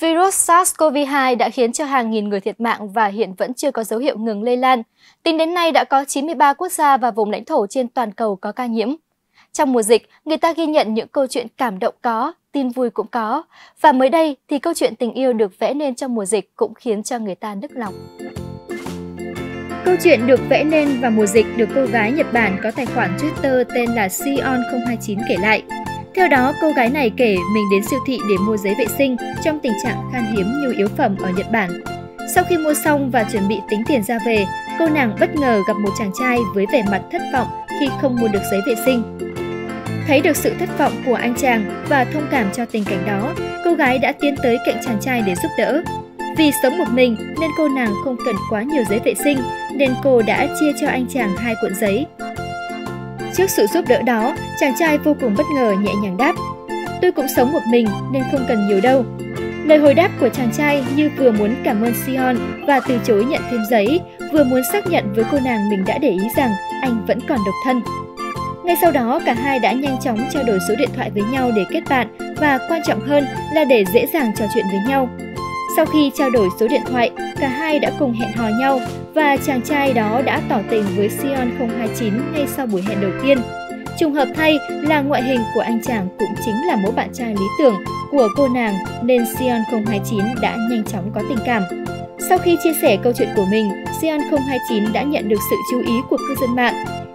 Virus SARS-CoV-2 đã khiến cho hàng nghìn người thiệt mạng và hiện vẫn chưa có dấu hiệu ngừng lây lan. Tính đến nay đã có 93 quốc gia và vùng lãnh thổ trên toàn cầu có ca nhiễm. Trong mùa dịch, người ta ghi nhận những câu chuyện cảm động có, tin vui cũng có. Và mới đây thì câu chuyện tình yêu được vẽ nên trong mùa dịch cũng khiến cho người ta nức lòng. Câu chuyện được vẽ nên vào mùa dịch được cô gái Nhật Bản có tài khoản Twitter tên là Sion029 kể lại. Theo đó, cô gái này kể mình đến siêu thị để mua giấy vệ sinh trong tình trạng khan hiếm nhu yếu phẩm ở Nhật Bản. Sau khi mua xong và chuẩn bị tính tiền ra về, cô nàng bất ngờ gặp một chàng trai với vẻ mặt thất vọng khi không mua được giấy vệ sinh. Thấy được sự thất vọng của anh chàng và thông cảm cho tình cảnh đó, cô gái đã tiến tới cạnh chàng trai để giúp đỡ. Vì sống một mình nên cô nàng không cần quá nhiều giấy vệ sinh, nên cô đã chia cho anh chàng 2 cuộn giấy. Trước sự giúp đỡ đó, chàng trai vô cùng bất ngờ nhẹ nhàng đáp: "Tôi cũng sống một mình nên không cần nhiều đâu." Lời hồi đáp của chàng trai như vừa muốn cảm ơn Sion và từ chối nhận thêm giấy, vừa muốn xác nhận với cô nàng mình đã để ý rằng anh vẫn còn độc thân. Ngay sau đó, cả hai đã nhanh chóng trao đổi số điện thoại với nhau để kết bạn và quan trọng hơn là để dễ dàng trò chuyện với nhau. Sau khi trao đổi số điện thoại, cả hai đã cùng hẹn hò nhau và chàng trai đó đã tỏ tình với Sion029 ngay sau buổi hẹn đầu tiên. Trùng hợp thay là ngoại hình của anh chàng cũng chính là mẫu bạn trai lý tưởng của cô nàng nên Sion029 đã nhanh chóng có tình cảm. Sau khi chia sẻ câu chuyện của mình, Sion029 đã nhận được sự chú ý của cư dân mạng.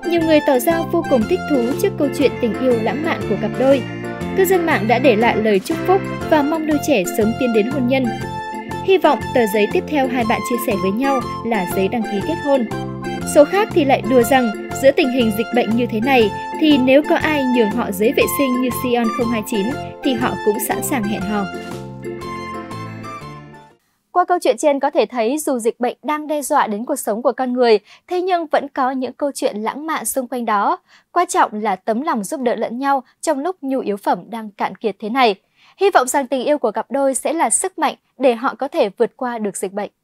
Nhiều người tỏ ra vô cùng thích thú trước câu chuyện tình yêu lãng mạn của cặp đôi. Cư dân mạng đã để lại lời chúc phúc và mong đôi trẻ sớm tiến đến hôn nhân. Hy vọng tờ giấy tiếp theo hai bạn chia sẻ với nhau là giấy đăng ký kết hôn. Số khác thì lại đùa rằng giữa tình hình dịch bệnh như thế này thì nếu có ai nhường họ giấy vệ sinh như Sion029 thì họ cũng sẵn sàng hẹn hò. Qua câu chuyện trên có thể thấy dù dịch bệnh đang đe dọa đến cuộc sống của con người, thế nhưng vẫn có những câu chuyện lãng mạn xung quanh đó. Quan trọng là tấm lòng giúp đỡ lẫn nhau trong lúc nhu yếu phẩm đang cạn kiệt thế này. Hy vọng rằng tình yêu của cặp đôi sẽ là sức mạnh để họ có thể vượt qua được dịch bệnh.